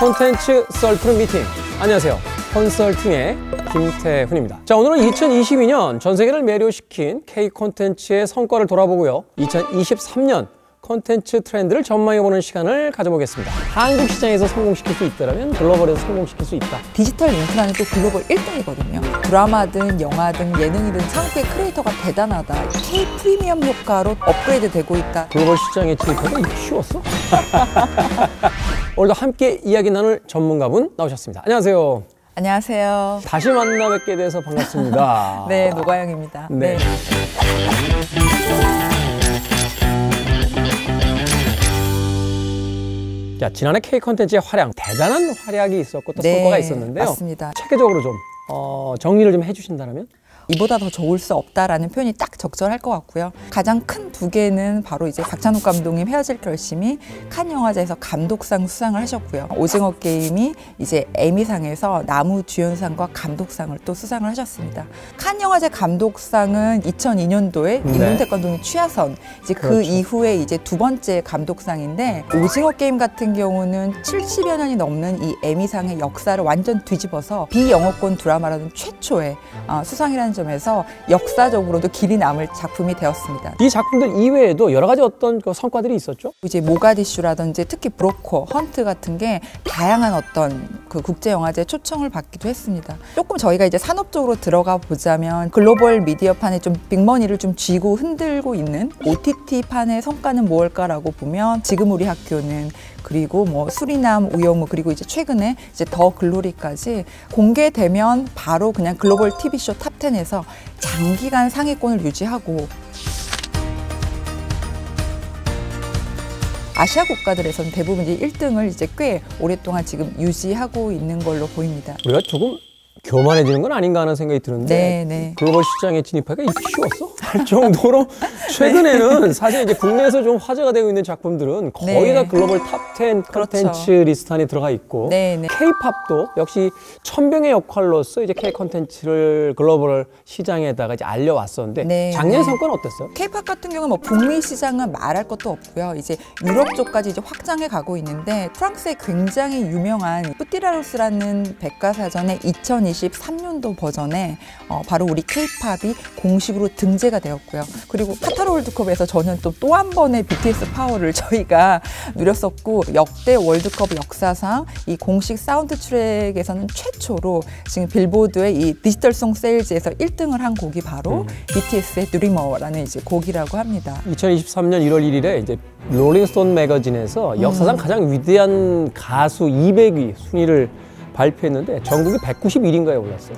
콘텐츠 썰풀 미팅. 안녕하세요, 콘썰팅의 김태훈입니다. 자, 오늘은 2022년 전 세계를 매료시킨 K-콘텐츠의 성과를 돌아보고요, 2023년 콘텐츠 트렌드를 전망해보는 시간을 가져보겠습니다. 한국 시장에서 성공시킬 수 있다면 글로벌에서 성공시킬 수 있다. 디지털 인프라는 또 글로벌 1등이거든요. 드라마든 영화든 예능이든 창업계 크리에이터가 대단하다. K 프리미엄 효과로 업그레이드 되고 있다. 글로벌 시장에 진입하기 쉬웠어? 오늘도 함께 이야기 나눌 전문가분 나오셨습니다. 안녕하세요. 안녕하세요. 다시 만나 뵙게 돼서 반갑습니다. 네, 노가영입니다. 네. 자, 지난해 K-콘텐츠의 활약, 대단한 활약이 있었고 또 성과가 있었는데요. 맞습니다. 체계적으로 좀 정리를 좀 해주신다면? 이보다 더 좋을 수 없다라는 표현이 딱 적절할 것 같고요. 가장 큰 두 개는 바로 이제 박찬욱 감독님 헤어질 결심이 칸 영화제에서 감독상 수상을 하셨고요. 오징어 게임이 이제 에미상에서 남우 주연상과 감독상을 또 수상을 하셨습니다. 칸 영화제 감독상은 2002년도에 이문태 감독님 취하선, 이제 그 이후에 이제 두 번째 감독상인데, 오징어 게임 같은 경우는 70여 년이 넘는 이 에미상의 역사를 완전 뒤집어서 비영어권 드라마라는 최초의 수상이라는 점에서 역사적으로도 길이 남을 작품이 되었습니다. 이 작품들 이외에도 여러 가지 어떤 그 성과들이 있었죠? 이제 모가디슈라든지 특히 브로커, 헌트 같은 게 다양한 어떤 그 국제영화제 초청을 받기도 했습니다. 조금 저희가 이제 산업적으로 들어가 보자면, 글로벌 미디어판에 좀 빅머니를 좀 쥐고 흔들고 있는 OTT판의 성과는 무엇일까라고 보면, 지금 우리 학교는, 그리고 뭐 수리남, 우영우, 그리고 이제 최근에 이제 더 글로리까지 공개되면 바로 그냥 글로벌 TV쇼 탑10에서 장기간 상위권을 유지하고, 아시아 국가들에서는 대부분 이제 1등을 이제 꽤 오랫동안 지금 유지하고 있는 걸로 보입니다. 우리가 조금 교만해지는 건 아닌가 하는 생각이 드는데, 글로벌 시장에 진입하기가 쉬웠어? 할 정도로 최근에는 사실 이제 국내에서 좀 화제가 되고 있는 작품들은 거의 다 글로벌 탑10 컨텐츠 리스트 안에 들어가 있고, K-팝도 역시 천병의 역할로서 이제 K-컨텐츠를 글로벌 시장에다가 이제 알려왔었는데, 작년 성과는 어땠어요? K-팝 같은 경우는 뭐 북미 시장은 말할 것도 없고요. 이제 유럽 쪽까지 이제 확장해 가고 있는데, 프랑스의 굉장히 유명한 뿌띠라로스라는 백과사전에 2023년도 버전에 바로 우리 K-팝이 공식으로 등재가 되었고요. 그리고 카타르 월드컵에서 저는 또 한 번의 BTS 파워를 저희가 누렸었고, 역대 월드컵 역사상 이 공식 사운드 트랙에서는 최초로 지금 빌보드의 이 디지털송 세일즈에서 1등을 한 곡이 바로 BTS의 드리머라는 이제 곡이라고 합니다. 2023년 1월 1일에 이제 롤링스톤 매거진에서 역사상 가장 위대한 가수 200위 순위를 발표했는데, 전국이 191인가에 올랐어요.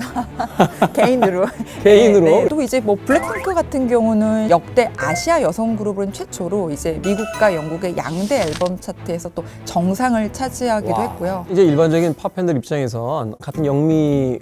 개인으로. 개인으로. 또 이제 뭐 블랙핑크 같은 경우는 역대 아시아 여성 그룹은 최초로 이제 미국과 영국의 양대 앨범 차트에서 또 정상을 차지하기도 했고요. 이제 일반적인 팝 팬들 입장에선 같은 영미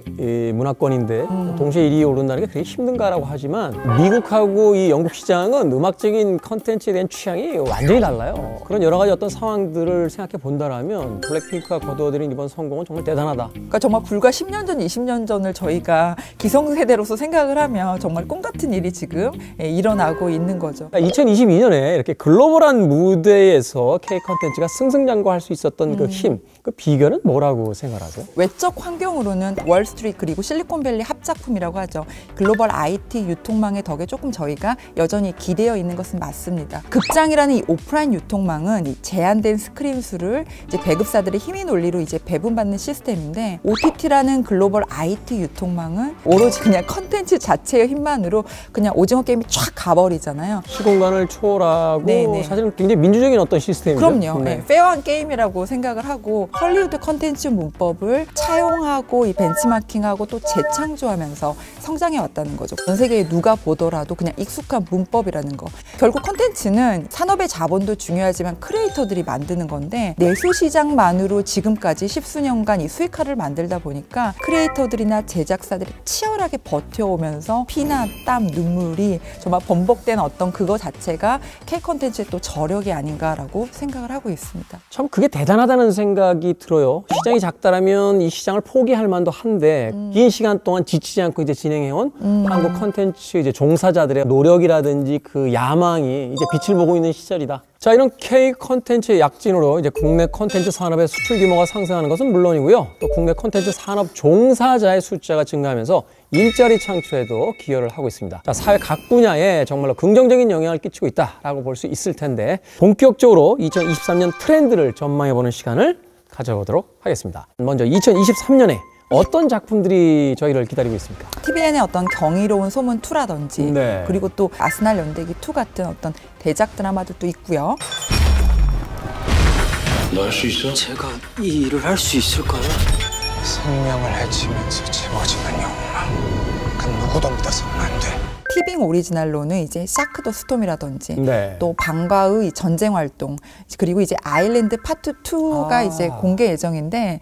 문화권인데 동시에 1위에 오른다는 게 되게 힘든가라고 하지만, 미국하고 이 영국 시장은 음악적인 컨텐츠에 대한 취향이 완전히 달라요. 그런 여러 가지 어떤 상황들을 생각해 본다라면 블랙핑크가 거두어들인 이번 성공은 정말 대단한. 그러니까 정말 불과 10년 전, 20년 전을 저희가 기성세대로서 생각을 하면 정말 꿈 같은 일이 지금 일어나고 있는 거죠. 2022년에 이렇게 글로벌한 무대에서 K-콘텐츠가 승승장구할 수 있었던 그 힘, 그 비결은 뭐라고 생각하세요? 외적 환경으로는 월스트리트 그리고 실리콘밸리 합작품이라고 하죠. 글로벌 IT 유통망의 덕에 조금 저희가 여전히 기대어 있는 것은 맞습니다. 극장이라는 이 오프라인 유통망은 이 제한된 스크린 수를 이제 배급사들의 힘의 논리로 이제 배분받는 시스템 인데, OTT라는 글로벌 IT 유통망은 오로지 그냥 컨텐츠 자체의 힘만으로 그냥 오징어 게임이 쫙 가버리잖아요. 시공간을 초월하고 사실은 굉장히 민주적인 어떤 시스템이죠. 그럼요. 페어한 게임이라고 생각을 하고, 헐리우드 컨텐츠 문법을 차용하고 이 벤치마킹하고 또 재창조하면서 성장해 왔다는 거죠. 전 세계에 누가 보더라도 그냥 익숙한 문법이라는 거. 결국 컨텐츠는 산업의 자본도 중요하지만 크리에이터들이 만드는 건데, 내수 시장만으로 지금까지 십수년간 이 수익화를 만들다 보니까 크리에이터들이나 제작사들이 치열하게 버텨오면서 피나 땀, 눈물이 정말 번복된 어떤 그거 자체가 K-콘텐츠의 또 저력이 아닌가라고 생각을 하고 있습니다. 참 그게 대단하다는 생각이 들어요. 시장이 작다라면 이 시장을 포기할 만도 한데 긴 시간 동안 지치지 않고 이제 진행해온 한국 콘텐츠 이제 종사자들의 노력이라든지 그 야망이 이제 빛을 보고 있는 시절이다. 자, 이런 K 콘텐츠의 약진으로 이제 국내 콘텐츠 산업의 수출 규모가 상승하는 것은 물론이고요. 또 국내 콘텐츠 산업 종사자의 숫자가 증가하면서 일자리 창출에도 기여를 하고 있습니다. 자, 사회 각 분야에 정말로 긍정적인 영향을 끼치고 있다라고 볼 수 있을 텐데 본격적으로 2023년 트렌드를 전망해보는 시간을 가져보도록 하겠습니다. 먼저 2023년에 어떤 작품들이 저희를 기다리고 있습니까? TVN의 어떤 경이로운 소문 2라든지 네. 그리고 또 아스달 연대기2 같은 어떤 대작 드라마들도 있고요. 너 할 수 있어? 제가 이 일을 할 수 있을까요? 생명을 해치면서 채워지는 영웅. 그 누구도 믿어서는 안 돼. 티빙 오리지널로는 이제 샤크도 스톰이라든지 네. 또 방과 후 전쟁활동 그리고 이제 아일랜드 파트 2가 이제 공개 예정인데.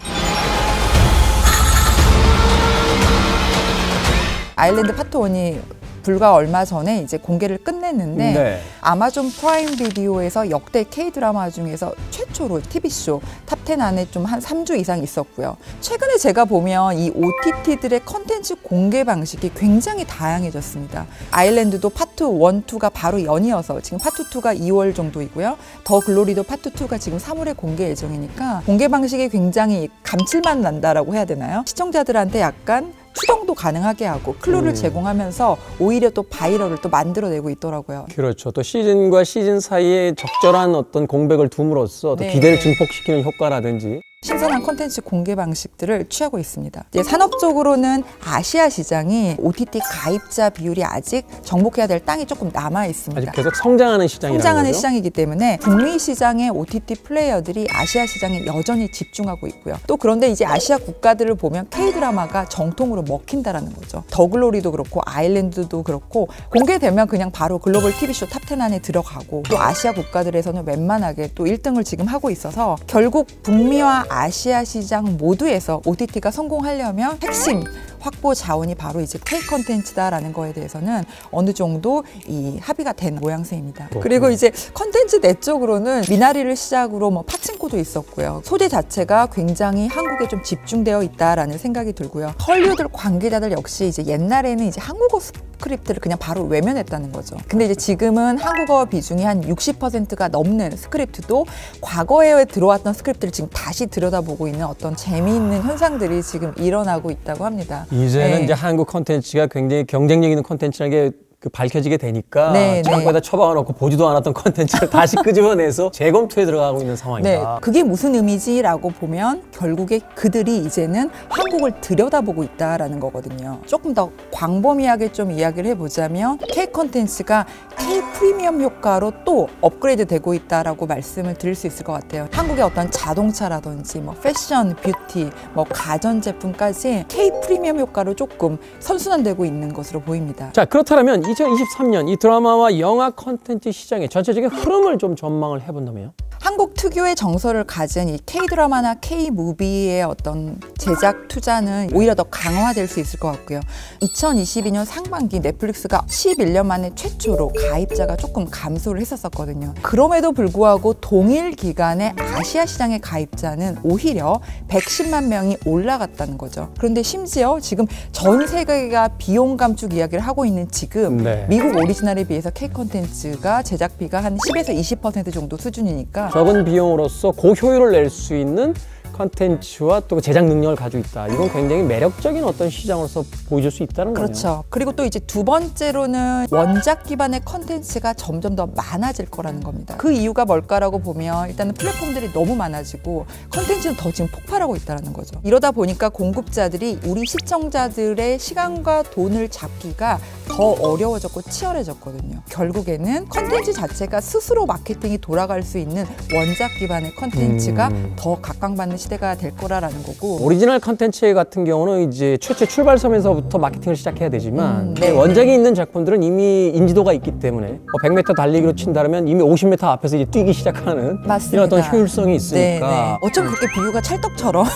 아일랜드 파트 1이 불과 얼마 전에 이제 공개를 끝냈는데 네. 아마존 프라임 비디오에서 역대 K-드라마 중에서 최초로 TV쇼 탑10 안에 좀 한 3주 이상 있었고요. 최근에 제가 보면 이 OTT들의 컨텐츠 공개 방식이 굉장히 다양해졌습니다. 아일랜드도 파트 1, 2가 바로 연이어서 지금 파트 2가 2월 정도이고요. 더 글로리도 파트 2가 지금 3월에 공개 예정이니까 공개 방식이 굉장히 감칠맛 난다라고 해야 되나요? 시청자들한테 약간 추정도 가능하게 하고 클루를 제공하면서 오히려 또 바이럴을 또 만들어내고 있더라고요. 그렇죠. 또 시즌과 시즌 사이에 적절한 어떤 공백을 둠으로써 또 네. 기대를 증폭시키는 효과라든지 신선한 콘텐츠 공개 방식들을 취하고 있습니다. 이제 산업적으로는 아시아 시장이 OTT 가입자 비율이 아직 정복해야 될 땅이 조금 남아 있습니다. 아직 계속 성장하는 시장이라는 성장하는 거죠? 시장이기 때문에 북미 시장의 OTT 플레이어들이 아시아 시장에 여전히 집중하고 있고요. 또 그런데 이제 아시아 국가들을 보면 K-드라마가 정통으로 먹힌다라는 거죠. 더 글로리도 그렇고 아일랜드도 그렇고 공개되면 그냥 바로 글로벌 TV쇼 탑10 안에 들어가고 또 아시아 국가들에서는 웬만하게 또 1등을 지금 하고 있어서 결국 북미와 아시아 시장 모두에서 OTT가 성공하려면 핵심 확보 자원이 바로 이제 K-콘텐츠다라는 거에 대해서는 어느 정도 이 합의가 된 모양새입니다. 그리고 이제 콘텐츠 내적으로는 미나리를 시작으로 뭐 파친코도 있었고요. 소재 자체가 굉장히 한국에 좀 집중되어 있다라는 생각이 들고요. 헐리우드 관계자들 역시 이제 옛날에는 이제 한국어 스크립트를 그냥 바로 외면했다는 거죠. 근데 이제 지금은 한국어 비중이 한 60%가 넘는 스크립트도 과거에 들어왔던 스크립트를 지금 다시 들여다보고 있는 어떤 재미있는 현상들이 지금 일어나고 있다고 합니다. 이제는 네. 이제 한국 콘텐츠가 굉장히 경쟁력 있는 콘텐츠라는 게 그 밝혀지게 되니까 창고에다 처박아놓고 보지도 않았던 콘텐츠를 다시 끄집어내서 재검토에 들어가고 있는 상황입니다. 네, 그게 무슨 의미지라고 보면 결국에 그들이 이제는 한국을 들여다보고 있다라는 거거든요. 조금 더 광범위하게 좀 이야기를 해보자면 K-콘텐츠가 K-프리미엄 효과로 또 업그레이드 되고 있다라고 말씀을 드릴 수 있을 것 같아요. 한국의 어떤 자동차라든지 뭐 패션, 뷰티, 뭐 가전제품까지 K-프리미엄 효과로 조금 선순환되고 있는 것으로 보입니다. 자, 그렇다면 2023년 이 드라마와 영화 콘텐츠 시장의 전체적인 흐름을 좀 전망을 해본다며요? 한국 특유의 정서를 가진 이 K-드라마나 K-무비의 어떤 제작 투자는 오히려 더 강화될 수 있을 것 같고요. 2022년 상반기 넷플릭스가 11년 만에 최초로 가입자가 조금 감소를 했었거든요. 그럼에도 불구하고 동일 기간에 아시아 시장의 가입자는 오히려 110만 명이 올라갔다는 거죠. 그런데 심지어 지금 전 세계가 비용 감축 이야기를 하고 있는 지금 네. 미국 오리지널에 비해서 K-콘텐츠가 제작비가 한 10에서 20% 정도 수준이니까 적은 비용으로써 고효율을 낼 수 있는 콘텐츠와 또 제작 능력을 가지고 있다. 이건 굉장히 매력적인 어떤 시장으로서 보여줄 수 있다는 거죠. 그렇죠. 거네요. 그리고 또 이제 두 번째로는 원작 기반의 콘텐츠가 점점 더 많아질 거라는 겁니다. 그 이유가 뭘까라고 보면 일단은 플랫폼들이 너무 많아지고 콘텐츠는 더 지금 폭발하고 있다는 거죠. 이러다 보니까 공급자들이 우리 시청자들의 시간과 돈을 잡기가 더 어려워졌고 치열해졌거든요. 결국에는 콘텐츠 자체가 스스로 마케팅이 돌아갈 수 있는 원작 기반의 콘텐츠가 더 각광받는 시대가 될 거라는 거고, 오리지널 컨텐츠 같은 경우는 이제 최초 출발선에서부터 마케팅을 시작해야 되지만 네. 원작이 있는 작품들은 이미 인지도가 있기 때문에 100m 달리기로 친다면 이미 50m 앞에서 이제 뛰기 시작하는 맞습니다. 이런 어떤 효율성이 있으니까 네, 네. 어쩜 그렇게 비유가 찰떡처럼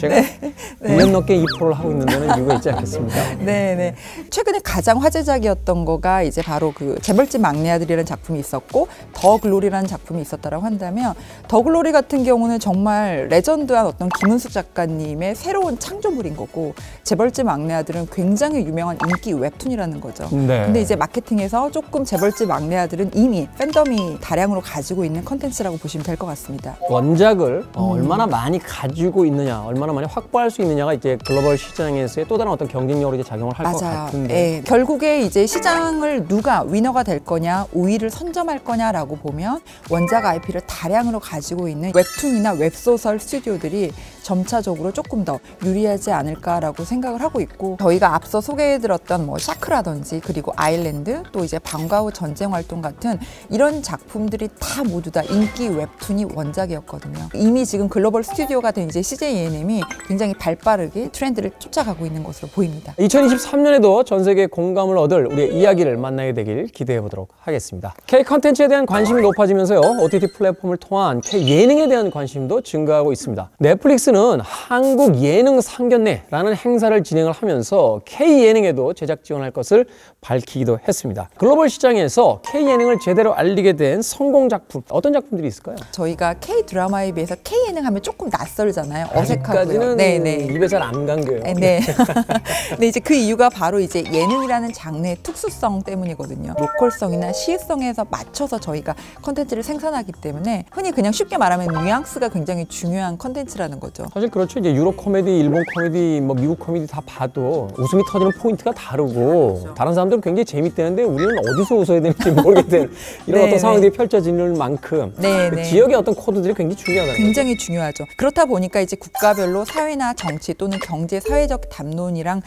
제가 네, 네. 2년 넘게 2%를 하고 있는 데는 이유가 있지 않겠습니까? 네, 네. 최근에 가장 화제작이었던 거가 이제 바로 그 재벌집 막내 아들이라는 작품이 있었고 더 글로리라는 작품이 있었다라고 한다면, 더 글로리 같은 경우는 정말 레전드한 어떤 김은숙 작가님의 새로운 창조물인 거고, 재벌집 막내 아들은 굉장히 유명한 인기 웹툰이라는 거죠. 네. 근데 이제 마케팅에서 조금 재벌집 막내 아들은 이미 팬덤이 다량으로 가지고 있는 컨텐츠라고 보시면 될 것 같습니다. 원작을 얼마나 많이 가지고 있느냐, 얼마나 많이 확보할 수 있느냐가 이제 글로벌 시장에서의 또 다른 어떤 경쟁력으로 이제 작용을 할 것 같은데 예. 결국에 이제 시장을 누가 위너가 될 거냐, 우위를 선점할 거냐라고 보면 원작 IP를 다량으로 가지고 있는 웹툰이나 웹소설 스튜디오들이 점차적으로 조금 더 유리하지 않을까라고 생각을 하고 있고, 저희가 앞서 소개해드렸던 뭐 샤크라든지 그리고 아일랜드, 또 이제 방과 후 전쟁활동 같은 이런 작품들이 다 모두 다 인기 웹툰이 원작이었거든요. 이미 지금 글로벌 스튜디오가 된 이제 CJ ENM이 굉장히 발빠르게 트렌드를 쫓아가고 있는 것으로 보입니다. 2023년에도 전 세계 공감을 얻을 우리의 이야기를 만나게 되길 기대해 보도록 하겠습니다. K 컨텐츠에 대한 관심이 높아지면서요, OTT 플랫폼을 통한 K 예능에 대한 관심도 증가하고 있습니다. 넷플릭스는 한국 예능 상견례라는 행사를 진행을 하면서 K 예능에도 제작 지원할 것을 밝히기도 했습니다. 글로벌 시장에서 K 예능을 제대로 알리게 된 성공 작품, 어떤 작품들이 있을까요? 저희가 K 드라마에 비해서 K 예능 하면 조금 낯설잖아요. 어색하고요. 네네. 입에 잘 안 감겨요. 네. 근데 이제 그 이유가 바로 이제 예능이라는 장르의 특수성 때문이거든요. 로컬성이나 시의성에서 맞춰서 저희가 컨텐츠를 생산하기 때문에, 흔히 그냥 쉽게 말하면 뉘앙스가 굉장히 중요한 컨텐츠라는 거죠. 사실 그렇죠. 이제 유럽 코미디, 일본 코미디, 뭐 미국 코미디 다 봐도 웃음이 터지는 포인트가 다르고 그렇죠. 다른 사람들은 굉장히 재밌대는데 우리는 어디서 웃어야 될지 모르겠는 이런 어떤 상황들이 펼쳐지는 만큼 그 지역의 어떤 코드들이 굉장히 중요하다는 거죠. 굉장히 중요하죠. 그렇다 보니까 이제 국가별로 사회나 정치 또는 경제, 사회적 담론이랑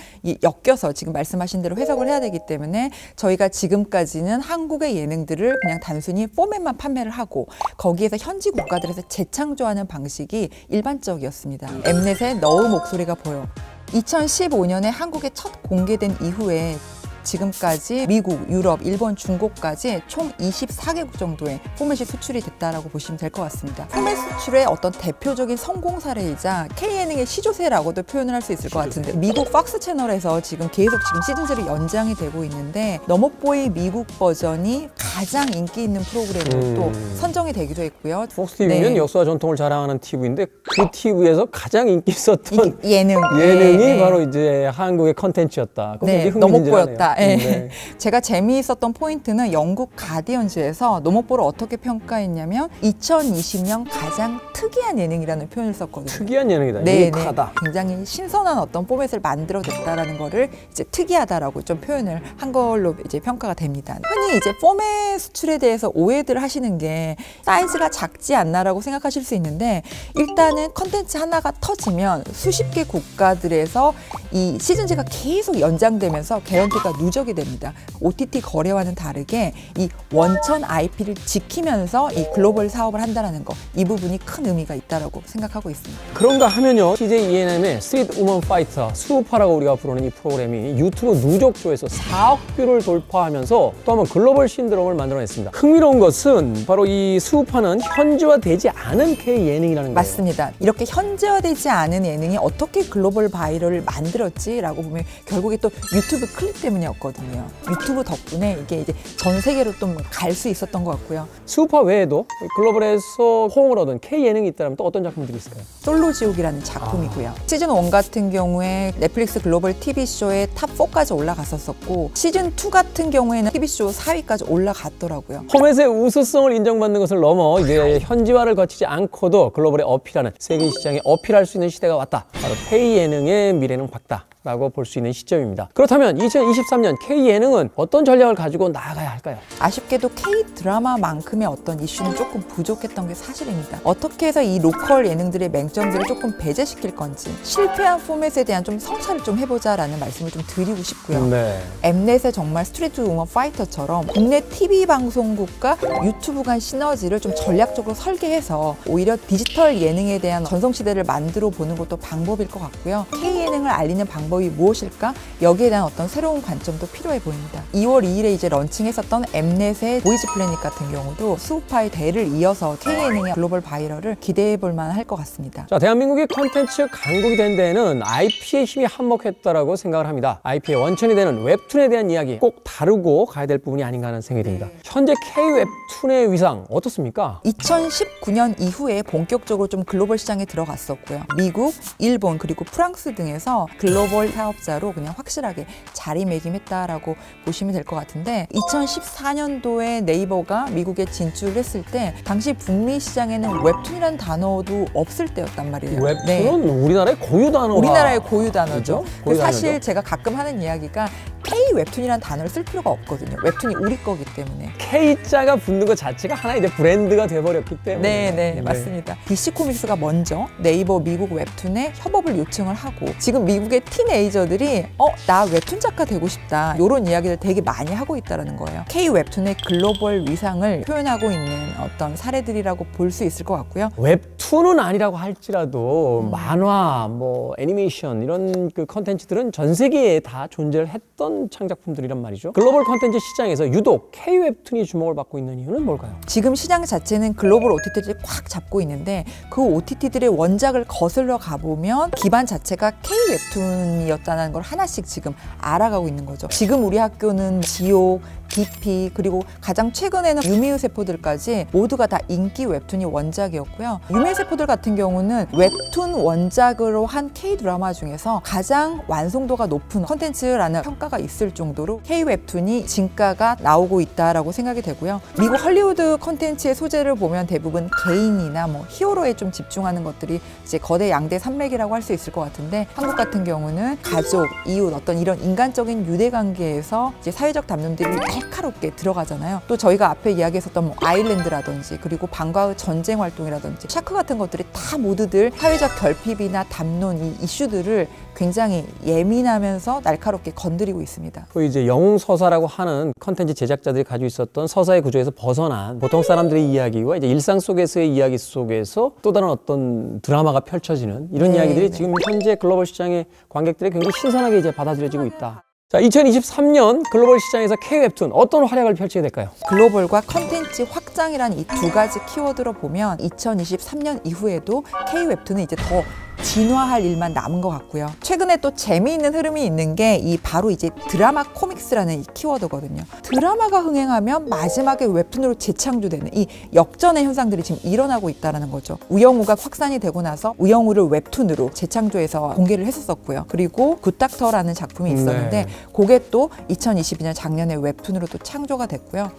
엮여서 지금 말씀하신 대로 해석을 해야 되기 때문에, 저희가 지금까지는 한국의 예능들을 그냥 단순히 포맷만 판매를 하고 거기에서 현지 국가들에서 재창조하는 방식이 일반적이었습니다. 엠넷의 너의 목소리가 보여, 2015년에 한국에 첫 공개된 이후에 지금까지 미국, 유럽, 일본, 중국까지 총 24개국 정도의 포맷이 수출이 됐다라고 보시면 될 것 같습니다. 포맷 수출의 어떤 대표적인 성공 사례이자 K예능의 시조세라고도 표현을 할 수 있을 것 같은데, 미국 팍스 채널에서 지금 계속 시즌3로 연장이 되고 있는데 너머보이 미국 버전이 가장 인기 있는 프로그램으로 또 선정이 되기도 했고요. 폭스 TV는 역사와 전통을 자랑하는 TV인데 그 TV에서 가장 인기 있었던 예능이 바로 이제 한국의 컨텐츠였다. 네, 너머보였다. 네. 네. 제가 재미있었던 포인트는 영국 가디언즈에서 너목보를 어떻게 평가했냐면 2020년 가장 특이한 예능이라는 표현을 썼거든요. 특이한 예능이다. 네, 유니크하다. 네. 굉장히 신선한 어떤 포맷을 만들어냈다라는 거를 이제 특이하다라고 좀 표현을 한 걸로 이제 평가가 됩니다. 흔히 이제 포맷 수출에 대해서 오해들 하시는 게 사이즈가 작지 않나라고 생각하실 수 있는데, 일단은 컨텐츠 하나가 터지면 수십 개 국가들에서 이 시즌제가 계속 연장되면서 개런티가 누적이 됩니다. OTT 거래와는 다르게 이 원천 IP를 지키면서 이 글로벌 사업을 한다는 거, 이 부분이 큰 의미가 있다고 생각하고 있습니다. 그런가 하면요, CJ ENM의 Street Woman Fighter, 수우파라고 우리가 부르는 이 프로그램이 유튜브 누적 조회수 4억 뷰를 돌파하면서 또 한번 글로벌 신드롬을 만들어냈습니다. 흥미로운 것은 바로 이 수우파는 현지화되지 않은 K 예능이라는 거예요. 맞습니다. 이렇게 현지화되지 않은 예능이 어떻게 글로벌 바이럴을 만들었지라고 보면 결국에 또 유튜브 클립 때문이었거든요. 유튜브 덕분에 이게 이제 전 세계로 또 갈 수 있었던 것 같고요. 수우파 외에도 글로벌에서 호응을 얻은 K 예능이 있다면 또 어떤 작품들이 있을까요? 솔로지옥이라는 작품이고요. 시즌 1 같은 경우에 넷플릭스 글로벌 TV쇼의 탑4까지 올라갔었었고, 시즌 2 같은 경우에는 TV쇼 4위까지 올라갔더라고요. 포맷의 우수성을 인정받는 것을 넘어 이제 현지화를 거치지 않고도 글로벌에 어필하는, 세계 시장에 어필할 수 있는 시대가 왔다. 바로 K 예능의 미래는 밝다. 라고 볼 수 있는 시점입니다. 그렇다면 2023년 K예능은 어떤 전략을 가지고 나아가야 할까요? 아쉽게도 K드라마만큼의 어떤 이슈는 조금 부족했던 게 사실입니다. 어떻게 해서 이 로컬 예능들의 맹점들을 조금 배제시킬 건지, 실패한 포맷에 대한 좀 성찰을 좀 해보자라는 말씀을 좀 드리고 싶고요. 네. 엠넷의 정말 스트리트 우먼 파이터처럼 국내 TV 방송국과 유튜브 간 시너지를 좀 전략적으로 설계해서 오히려 디지털 예능에 대한 전성시대를 만들어 보는 것도 방법일 것 같고요. K예능을 알리는 방법이 무엇일까? 여기에 대한 어떤 새로운 관점도 필요해 보입니다. 2월 2일에 이제 런칭했었던 엠넷의 보이즈 플래닛 같은 경우도 수우파의 대를 이어서 K예능의 글로벌 바이럴을 기대해 볼 만할 것 같습니다. 자, 대한민국이 콘텐츠 강국이 된 데에는 IP의 힘이 한몫했다라고 생각을 합니다. IP의 원천이 되는 웹툰에 대한 이야기 꼭 다루고 가야 될 부분이 아닌가 하는 생각이 듭니다. 현재 K웹툰의 위상 어떻습니까? 2019년 이후에 본격적으로 좀 글로벌 시장에 들어갔었고요. 미국, 일본, 그리고 프랑스 등에서 글로벌 사업자로 그냥 확실하게 자리매김했다라고 보시면 될 것 같은데, 2014년도에 네이버가 미국에 진출을 했을 때 당시 북미 시장에는 웹툰이라는 단어도 없을 때였단 말이에요. 웹툰은 네. 우리나라의 고유 단어가, 우리나라의 고유 단어죠. 고유 사실 단어죠? 제가 가끔 하는 이야기가 K웹툰이라는 단어를 쓸 필요가 없거든요. 웹툰이 우리 거기 때문에. K자가 붙는 것 자체가 하나의 이제 브랜드가 돼버렸기 때문에. 네, 맞습니다. DC코믹스가 먼저 네이버 미국 웹툰에 협업을 요청을 하고, 지금 미국의 티네이저들이 나 웹툰 작가 되고 싶다, 이런 이야기를 되게 많이 하고 있다는 거예요. K웹툰의 글로벌 위상을 표현하고 있는 어떤 사례들이라고 볼 수 있을 것 같고요. 웹툰은 아니라고 할지라도 만화, 뭐 애니메이션 이런 그 컨텐츠들은 전 세계에 다 존재를 했던 창작품들이란 말이죠. 글로벌 콘텐츠 시장에서 유독 K웹툰이 주목을 받고 있는 이유는 뭘까요? 지금 시장 자체는 글로벌 OTT들이 꽉 잡고 있는데, 그 OTT들의 원작을 거슬러 가보면 기반 자체가 K웹툰이었다는 걸 하나씩 지금 알아가고 있는 거죠. 지금 우리 학교는 지옥, DP, 그리고 가장 최근에는 유미의 세포들까지 모두가 다 인기 웹툰이 원작이었고요. 유미의 세포들 같은 경우는 웹툰 원작으로 한 K드라마 중에서 가장 완성도가 높은 콘텐츠라는 평가가 있을 정도로 K웹툰이 진가가 나오고 있다라고 생각이 되고요. 미국 할리우드 콘텐츠의 소재를 보면 대부분 개인이나 뭐 히어로에 좀 집중하는 것들이 이제 거대 양대 산맥이라고 할 수 있을 것 같은데, 한국 같은 경우는 가족, 이웃, 어떤 이런 인간적인 유대관계에서 이제 사회적 담론들이 날카롭게 들어가잖아요. 또 저희가 앞에 이야기했었던 뭐 아일랜드라든지, 그리고 방과 후 전쟁활동이라든지 샤크 같은 것들이 다 모두들 사회적 결핍이나 담론, 이 이슈들을 굉장히 예민하면서 날카롭게 건드리고 있습니다. 그 이제 영웅 서사라고 하는 컨텐츠 제작자들이 가지고 있었던 서사의 구조에서 벗어난 보통 사람들의 이야기와 이제 일상 속에서의 이야기 속에서 또 다른 어떤 드라마가 펼쳐지는 이런 이야기들이 지금 현재 글로벌 시장의 관객들이 굉장히 신선하게 이제 받아들여지고 있다. 자, 2023년 글로벌 시장에서 K웹툰 어떤 활약을 펼치게 될까요? 글로벌과 컨텐츠 확장이란 이 두 가지 키워드로 보면 2023년 이후에도 K웹툰은 이제 더 진화할 일만 남은 것 같고요. 최근에 또 재미있는 흐름이 있는 게 이 바로 이제 드라마 코믹스라는 이 키워드거든요. 드라마가 흥행하면 마지막에 웹툰으로 재창조되는 이 역전의 현상들이 지금 일어나고 있다는 거죠. 우영우가 확산이 되고 나서 우영우를 웹툰으로 재창조해서 공개를 했었고요. 그리고 굿닥터라는 작품이 있었는데 그게 또 2022년 작년에 웹툰으로 또 창조가 됐고요.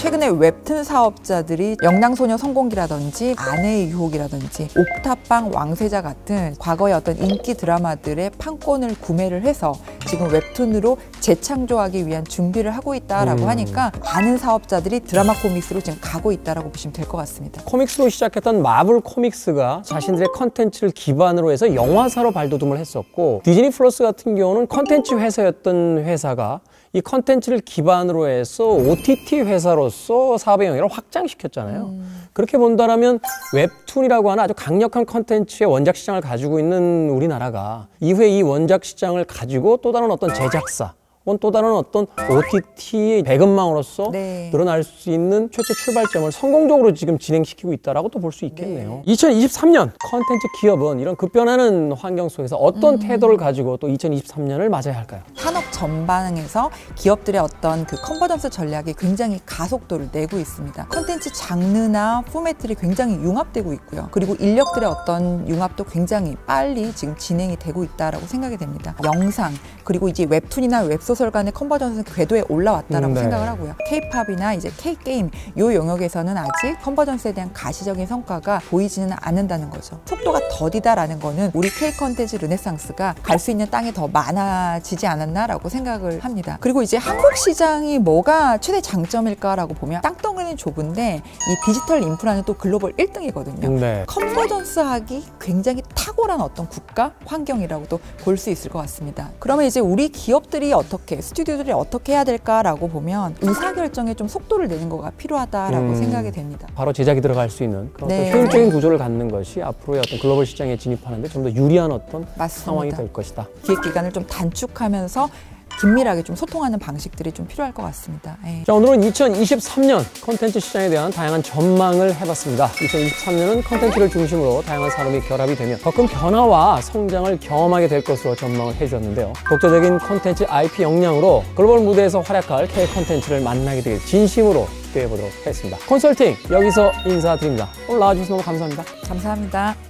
최근에 웹툰 사업자들이 영랑소녀 성공기라든지 아내의 유혹이라든지 옥탑방 왕세자 같은 과거의 어떤 인기 드라마들의 판권을 구매를 해서 지금 웹툰으로 재창조하기 위한 준비를 하고 있다라고 하니까 많은 사업자들이 드라마 코믹스로 지금 가고 있다라고 보시면 될 것 같습니다. 코믹스로 시작했던 마블 코믹스가 자신들의 컨텐츠를 기반으로 해서 영화사로 발돋움을 했었고, 디즈니 플러스 같은 경우는 컨텐츠 회사였던 회사가 이 컨텐츠를 기반으로 해서 OTT 회사로서 사업의 영역을 확장시켰잖아요. 그렇게 본다면 웹툰이라고 하는 아주 강력한 컨텐츠의 원작 시장을 가지고 있는 우리나라가 이후에 이 원작 시장을 가지고 또 다른 어떤 제작사, 또 다른 어떤 OTT의 배급망으로서 늘어날 수 있는 최초 출발점을 성공적으로 지금 진행시키고 있다라고 또 볼 수 있겠네요. 2023년 컨텐츠 기업은 이런 급변하는 환경 속에서 어떤 태도를 가지고 또 2023년을 맞아야 할까요? 산업 전반에서 기업들의 어떤 그 컨버전스 전략이 굉장히 가속도를 내고 있습니다. 컨텐츠 장르나 포맷들이 굉장히 융합되고 있고요. 그리고 인력들의 어떤 융합도 굉장히 빨리 지금 진행이 되고 있다라고 생각이 됩니다. 영상, 그리고 이제 웹툰이나 웹소설 소설 간의 컨버전스 궤도에 올라왔다라고 네. 생각을 하고요. K-POP이나 이제 K-게임 요 영역에서는 아직 컨버전스에 대한 가시적인 성과가 보이지는 않는다는 거죠. 속도가 더디다라는 거는 우리 K-컨텐츠 르네상스가 갈 수 있는 땅이 더 많아지지 않았나라고 생각을 합니다. 그리고 이제 한국 시장이 뭐가 최대 장점일까라고 보면 땅덩어리는 좁은데 이 디지털 인프라는 또 글로벌 1등이거든요. 네. 컨버전스하기 굉장히 탁월한 어떤 국가 환경이라고도 볼 수 있을 것 같습니다. 그러면 이제 우리 기업들이 어떻게, 스튜디오들이 어떻게 해야 될까라고 보면 의사결정에 좀 속도를 내는 거가 필요하다라고 생각이 됩니다. 바로 제작이 들어갈 수 있는 그런 네. 효율적인 구조를 갖는 것이 앞으로의 어떤 글로벌 시장에 진입하는 데 좀 더 유리한 어떤 맞습니다. 상황이 될 것이다. 기획기간을 좀 단축하면서 긴밀하게 좀 소통하는 방식들이 좀 필요할 것 같습니다. 에이. 자, 오늘은 2023년 콘텐츠 시장에 대한 다양한 전망을 해봤습니다. 2023년은 콘텐츠를 중심으로 다양한 산업이 결합이 되며 더 큰 변화와 성장을 경험하게 될 것으로 전망을 해주셨는데요. 독자적인 콘텐츠 IP 역량으로 글로벌 무대에서 활약할 K-콘텐츠를 만나게 될 진심으로 기대해보도록 하겠습니다. 콘설팅 여기서 인사드립니다. 오늘 나와주셔서 너무 감사합니다. 감사합니다.